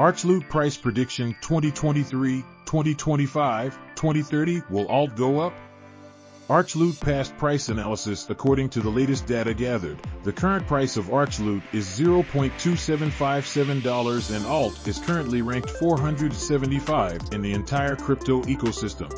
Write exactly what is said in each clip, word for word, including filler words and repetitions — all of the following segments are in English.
ArchLoot price prediction twenty twenty-three, twenty twenty-five, twenty thirty, will A L T go up? ArchLoot past price analysis. According to the latest data gathered, the current price of ArchLoot is zero point two seven five seven dollars and A L T is currently ranked four hundred seventy-five in the entire crypto ecosystem.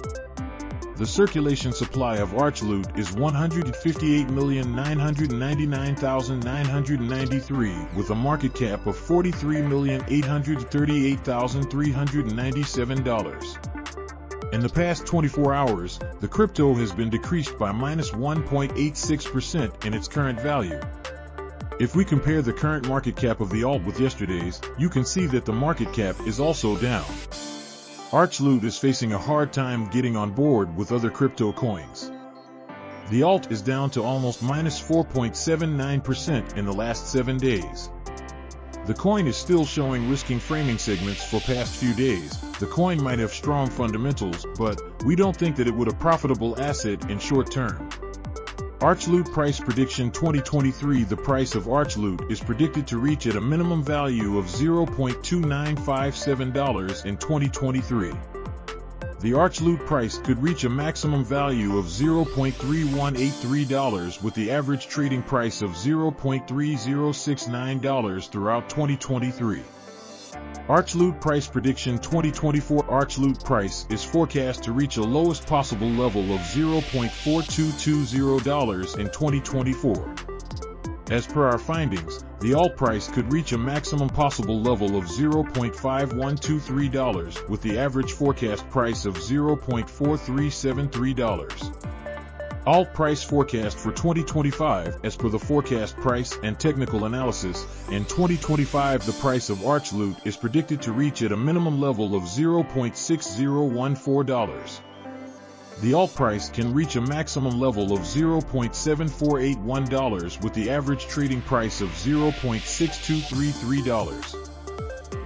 The circulation supply of ArchLoot is one hundred fifty-eight million nine hundred ninety-nine thousand nine hundred ninety-three with a market cap of forty-three million eight hundred thirty-eight thousand three hundred ninety-seven dollars. In the past twenty-four hours, the crypto has been decreased by minus one point eight six percent in its current value. If we compare the current market cap of the A L T with yesterday's, you can see that the market cap is also down. ArchLoot is facing a hard time getting on board with other crypto coins. The A L T is down to almost minus four point seven nine percent in the last seven days. The coin is still showing risking framing segments for past few days. The coin might have strong fundamentals, but we don't think that it would a profitable asset in short term. ArchLoot price prediction twenty twenty-three. The price of ArchLoot is predicted to reach at a minimum value of zero point two nine five seven dollars in twenty twenty-three. The ArchLoot price could reach a maximum value of zero point three one eight three dollars with the average trading price of zero point three zero six nine dollars throughout twenty twenty-three. ArchLoot price prediction twenty twenty-four. ArchLoot price is forecast to reach a lowest possible level of zero point four two two zero dollars in twenty twenty-four. As per our findings, the A L T price could reach a maximum possible level of zero point five one two three dollars with the average forecast price of zero point four three seven three dollars. A L T price forecast for twenty twenty-five. As per the forecast price and technical analysis, in twenty twenty-five the price of ArchLoot is predicted to reach at a minimum level of zero point six zero one four dollars. The A L T price can reach a maximum level of zero point seven four eight one dollars with the average trading price of zero point six two three three dollars.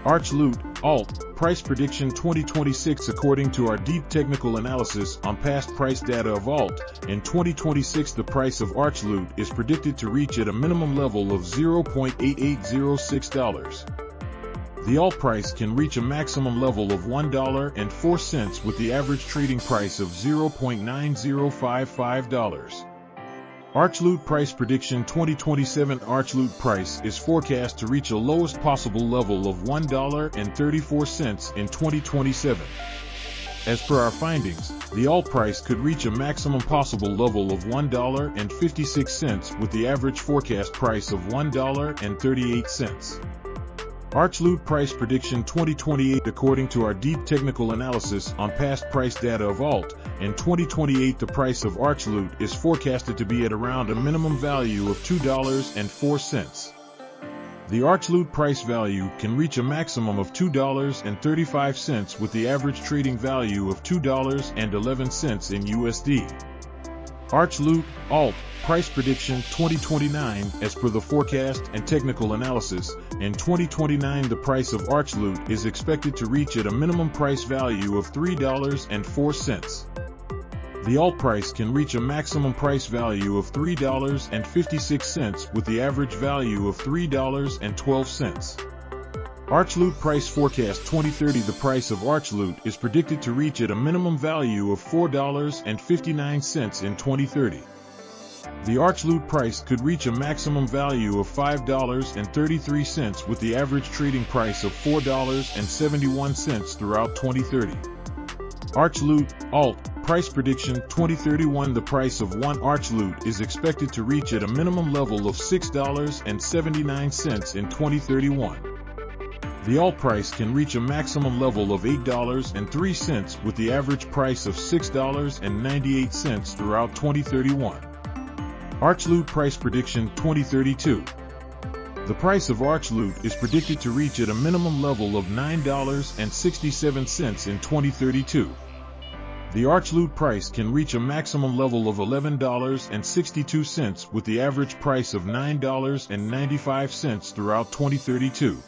ArchLoot A L T price prediction twenty twenty-six. According to our deep technical analysis on past price data of A L T, in twenty twenty-six the price of ArchLoot is predicted to reach at a minimum level of zero point eight eight zero six dollars. The A L T price can reach a maximum level of one dollar and four cents with the average trading price of zero point nine zero five five dollars. ArchLoot price prediction twenty twenty-seven. ArchLoot price is forecast to reach a lowest possible level of one dollar and thirty-four cents in twenty twenty-seven. As per our findings, the A L T price could reach a maximum possible level of one dollar and fifty-six cents with the average forecast price of one dollar and thirty-eight cents. ArchLoot price prediction twenty twenty-eight. According to our deep technical analysis on past price data of A L T, in twenty twenty-eight the price of ArchLoot is forecasted to be at around a minimum value of two dollars and four cents. The ArchLoot price value can reach a maximum of two dollars and thirty-five cents with the average trading value of two dollars and eleven cents in U S D. ArchLoot A L T price prediction twenty twenty-nine. As per the forecast and technical analysis, in twenty twenty-nine the price of ArchLoot is expected to reach at a minimum price value of three dollars and four cents. The A L T price can reach a maximum price value of three dollars and fifty-six cents with the average value of three dollars and twelve cents. ArchLoot price forecast twenty thirty. The price of ArchLoot is predicted to reach at a minimum value of four dollars and fifty-nine cents in twenty thirty. The ArchLoot price could reach a maximum value of five dollars and thirty-three cents with the average trading price of four dollars and seventy-one cents throughout twenty thirty. ArchLoot A L T price prediction twenty thirty-one. The price of one ArchLoot is expected to reach at a minimum level of six dollars and seventy-nine cents in twenty thirty-one. The A L T price can reach a maximum level of eight dollars and three cents with the average price of six dollars and ninety-eight cents throughout twenty thirty-one. ArchLoot price prediction twenty thirty-two. The price of ArchLoot is predicted to reach at a minimum level of nine dollars and sixty-seven cents in twenty thirty-two. The ArchLoot price can reach a maximum level of eleven dollars and sixty-two cents with the average price of nine dollars and ninety-five cents throughout twenty thirty-two.